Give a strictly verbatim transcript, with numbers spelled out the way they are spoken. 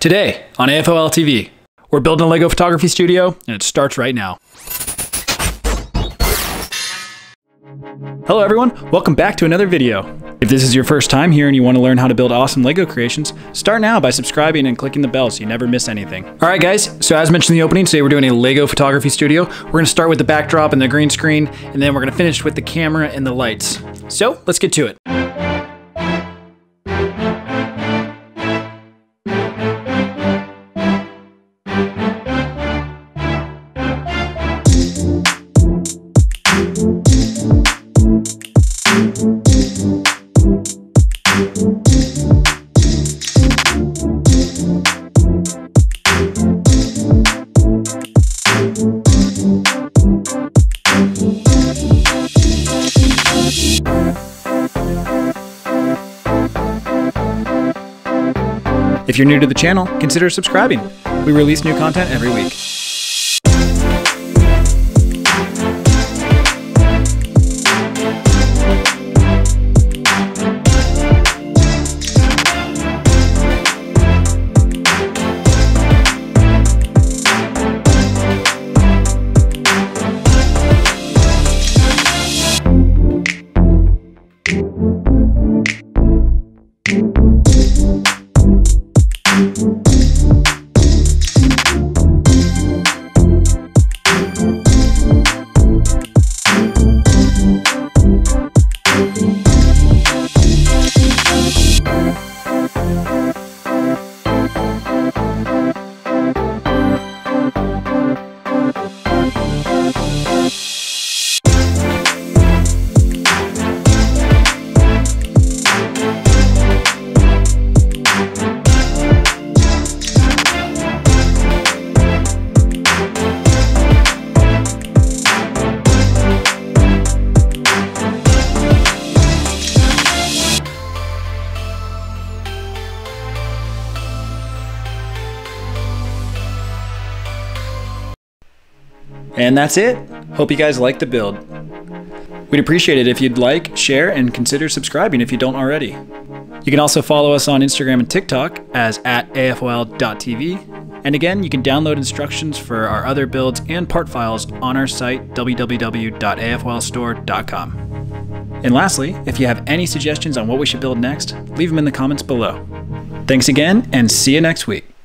Today on A F O L T V, we're building a LEGO photography studio, and it starts right now. Hello everyone, welcome back to another video. If this is your first time here and you want to learn how to build awesome LEGO creations, start now by subscribing and clicking the bell so you never miss anything. All right guys, so as mentioned in the opening, today we're doing a LEGO photography studio. We're going to start with the backdrop and the green screen, and then we're going to finish with the camera and the lights. So let's get to it. If you're new to the channel, consider subscribing. We release new content every week. And that's it. Hope you guys like the build. We'd appreciate it if you'd like, share, and consider subscribing if you don't already. You can also follow us on Instagram and TikTok as at A F O L dot T V. And again, you can download instructions for our other builds and part files on our site, w w w dot a f o l store dot com. And lastly, if you have any suggestions on what we should build next, leave them in the comments below. Thanks again, and see you next week.